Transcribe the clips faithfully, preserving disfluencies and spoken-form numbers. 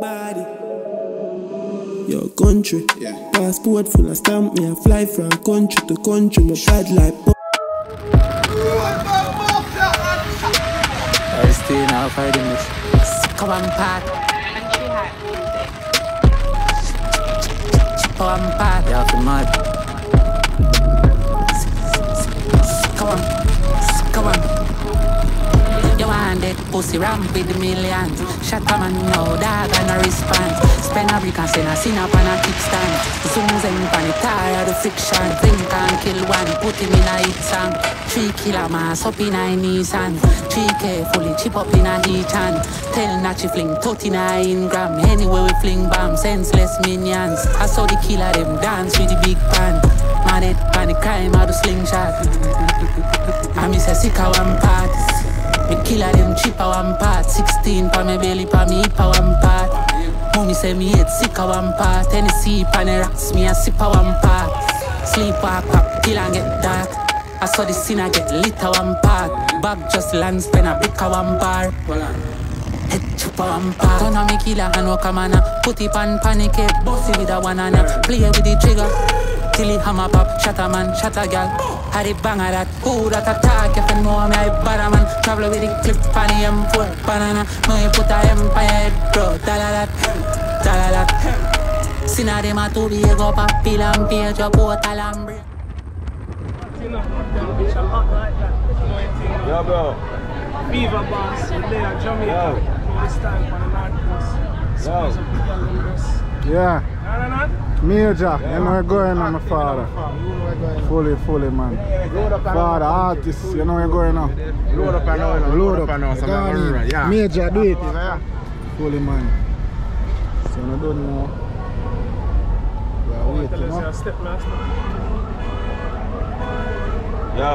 body, body. Your country, yeah. Passport full of stamp. Me I fly from country to country. My bad like I stay now fighting this. Come on, Pat. Come on, Pat. Yeah, come on. Come on. Come on. You want that pussy ramp with millions. Shut up and no dog and a response. Spend a brick and send a sin up on a kickstand. Zooms in on the tire, the friction. Think and kill one, put him in a hit song. Three killer mass up in a Nissan. Three carefully chip up in a heat hand. Tell Nachi fling thirty-nine ingram. Anyway we fling bombs, senseless minions. I saw the killer them dance with the big pan. Man it pan the crime out the slingshot. I miss a sicker one part. Me killer them cheaper one part. Sixteen pa me belly pa me hip a one part. Mommy say me hate sicker one part. Tennessee pan the rocks me a sip a one part. Sleep a crack till I get dark. I saw the scene I get lit a one part. Bag just lands pen a brick a one bar. Head chupa wampa. Turn on me killer and walk a manna. Put it pan panic it, bossy with a one anna. Play with the trigger till it hammer pop. Shatter man, shatter gal. Had it bang a that. Ooh, that attack. If you know me, I bad man. Travel with the clip on the M four banana. Me put a empire head, bro. Dalalat, dalalat. Sina de maturi ego papila and page up out a lambre. Yeah, bro. Beaver boss, and they are Jamaica. Yo. Stand for the North Coast. Yo. Yeah. Yeah. Major, yeah. And we're going on my father. Fully, fully, man. Father, artist, you know we're going on. Load up and on, load up and on. Major, do it. Fully, man. So, I don't know. We're waiting, huh? Yo.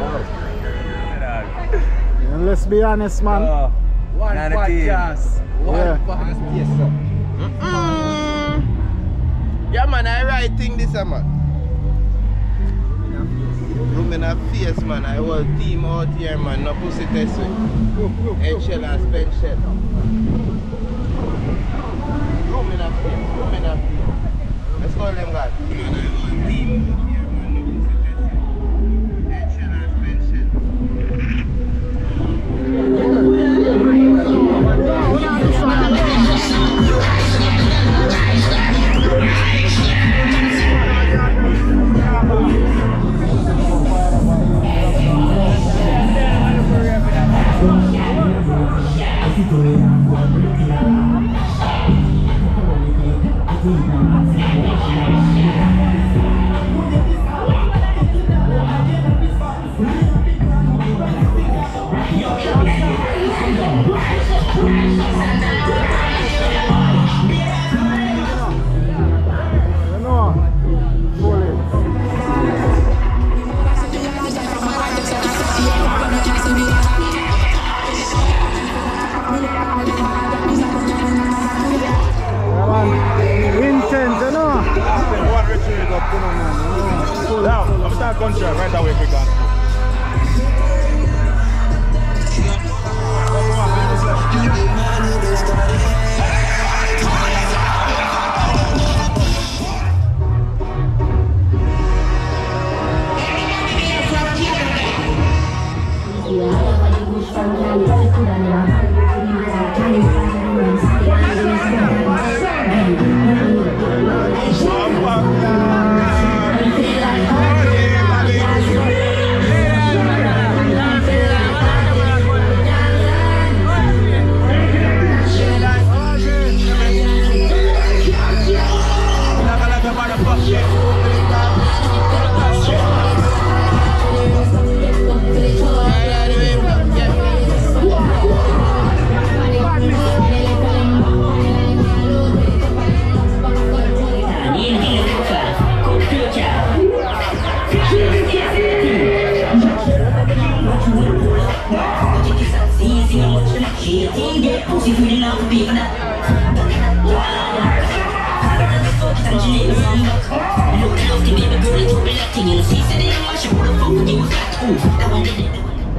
Yo. And let's be honest, man. Uh, one podcast. One yeah. podcast. Yes, sir. Mm -mm. Yeah, man, I write thing this, man. Room in a face, man. I whole team out here, man. No pussy test. Eggshell and spend shell. Room in a face. Room in a face. Let's call them guys. Team.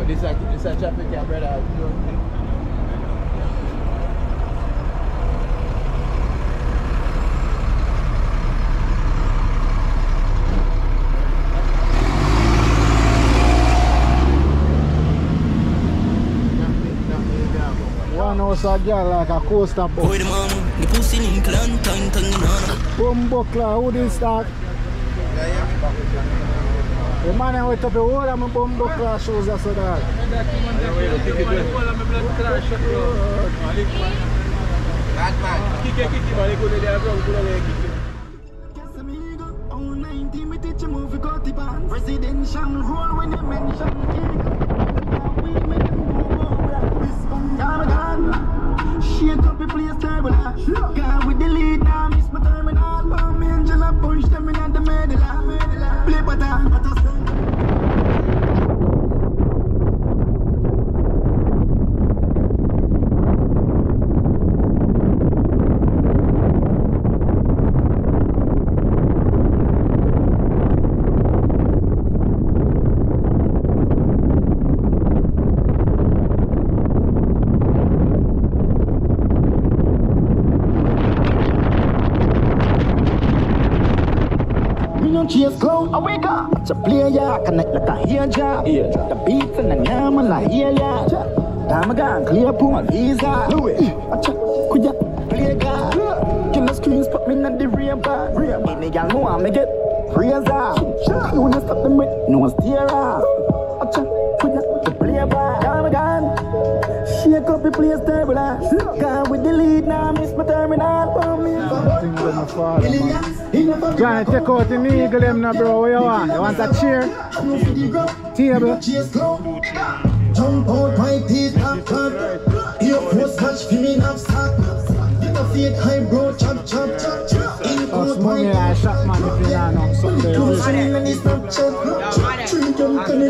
But it's like it's a traffic cam, brother. You know? A girl like a coaster boat. Boy, the mama, the pussy link, lantern, nana. Boom, buckler, who did start? Yeah, yeah. The man went up the wall and my boom, buckler shoes, that's what that. Bad man. Shake up the place, turbulent. Sure. God with the lead, now miss my terminal. Bomb angel, I punch them in at the middle. Play pattern, but I say. Cheers, close, I wake up. It's a player, connect like a hair job. The beats and the name and I hear ya. Time again, clear pool, visa. Do it. I check, could ya play God? Kill the screens, put me in the rear bar. Any girl know I make it. Razor. You wanna stop them with no one's tear up. I check, could ya the player bar? Time again. Shake up the place, table. God with the lead, now miss my terminal. Trying to take out the eagle them now, bro. What you want? You want a chair? Table? Jump out my teeth, tap tap. Your force match for me, now stop. Get a feet high, bro, chop chop chop. Oh, money, I shot man if you don't know something. I'll sit down and play.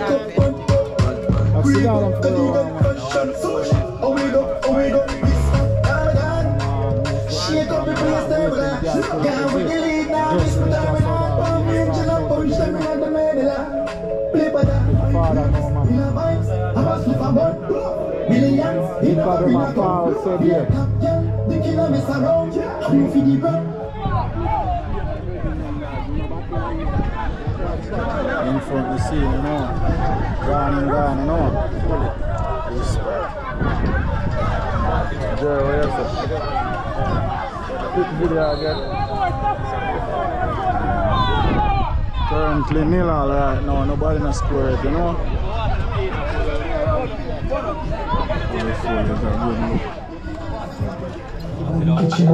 Yeah, we delete now. It's the terminal. Angel up, push them in the middle. Play by that. In a vibes, I must live about millions. In a vibes, the killer is around. I'm off in the road. In front, you see, you know. Gone and gone, you know. Whisper. Joe, where's it? Quick video again. Currently nil all right now, nobody in the square it, you know. Does it man?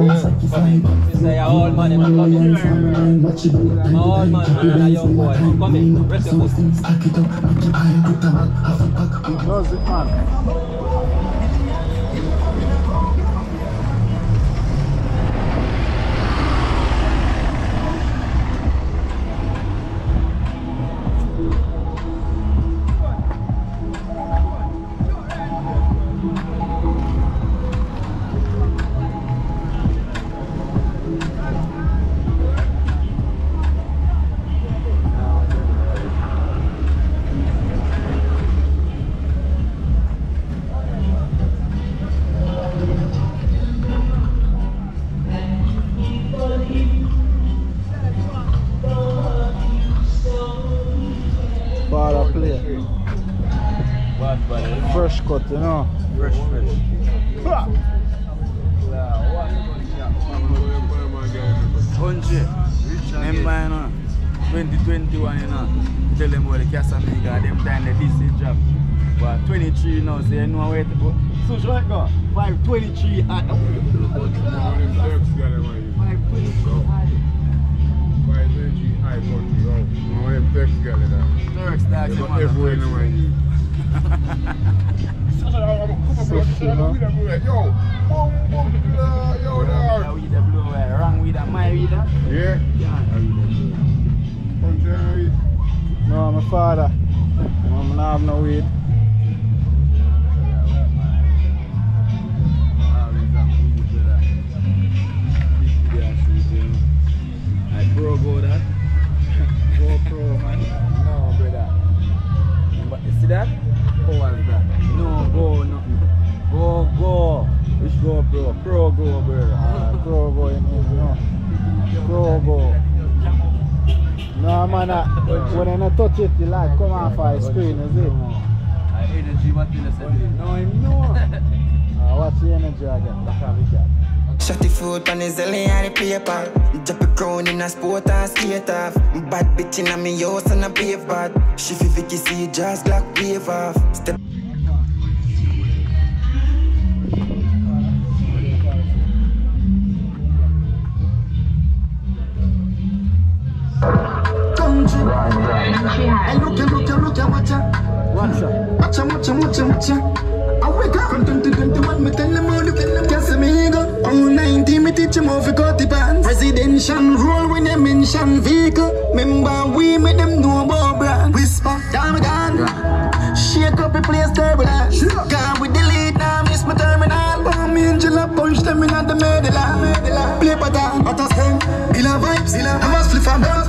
Fresh cut, you know. Fresh, fresh. one hundred. Remember, you know. twenty twenty-one, you know. Tell them what the Casamiga, them time they did this job. But twenty-three now, so you know where to go. So, should go? five twenty-three. five twenty-three. I want to go. I want to take together now. Turks, that's it. Everywhere in the way. Yo, boom, boom, yo, there. Wrong with the blue, wrong with the my with that. Yeah? Yeah. No, my father. I'm not having no weed. Bro, go that. GoPro, man. No, brother. You see that? Oh, man, uh, when I not touch it, the light come off of the screen, is it? I energy what you said. No, I know. What's the energy again? That's how we got. Shot the food on the zelly and the paper. Drop a crown in a sport and skate off. Bad bitch in me house and a brave bad. She feel Vicky see just like wave off. Step. And look, and look, and look, and watch out. Watch out. Watch out, watch out, watch out, watch out. I wake up. twenty twenty-one, me tell them all, look at them. Casamigo. Oh, ninety, me teach them how to cut the pants. Residential rule when they mention vehicle. Remember, we make them know about brand. Whisper, down me down. Shake up the place, turbulent. Can't we delete now, miss my terminal. Bomb me and Angela, punch them in at the middle. Play pattern, utter stem. Illa vibes, illa vibes, flip and dance.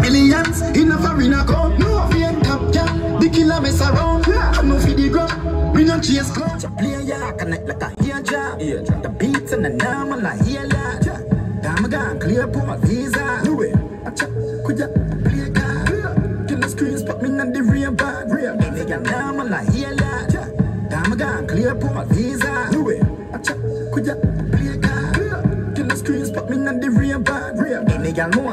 Millions in a foreign account. No, we ain't top, yeah. The killer mess around. I know for the ground. We don't chase clowns. I play ya, connect like a hair job. The beats and the numb and I hear that. Damn a gun, clear for my visa. Do it. I check, could ya play a gun? Can the screen spot me in the rear bag? Real. They got numb and I hear that. Damn a gun, clear for my visa. Do it. I check, could ya play a gun? Can the screen spot me in the rear bag? Real. They got more.